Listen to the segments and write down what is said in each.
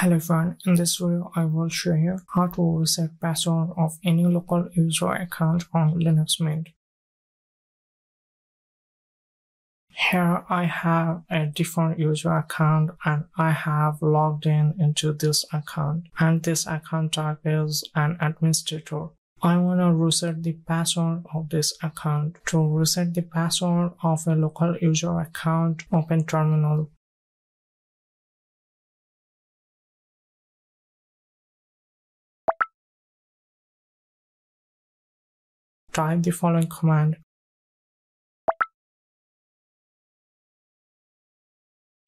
Hello everyone, in this video I will show you how to reset password of any local user account on Linux Mint. Here I have a different user account and I have logged in into this account, and this account type is an administrator. I want to reset the password of this account. To reset the password of a local user account, open Terminal. Type the following command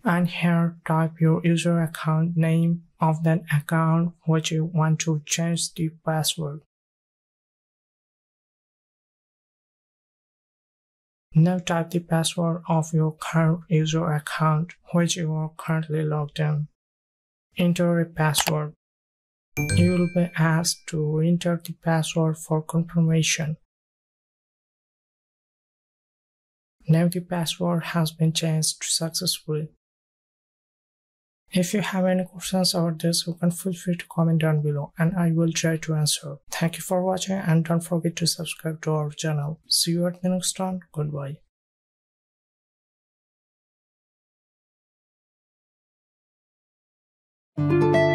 and here type your user account name of that account which you want to change the password. Now type the password of your current user account which you are currently logged in. Enter a password. You will be asked to enter the password for confirmation. Now the password has been changed successfully. If you have any questions about this, you can feel free to comment down below and I will try to answer. Thank you for watching and don't forget to subscribe to our channel. See you at the next one. Goodbye.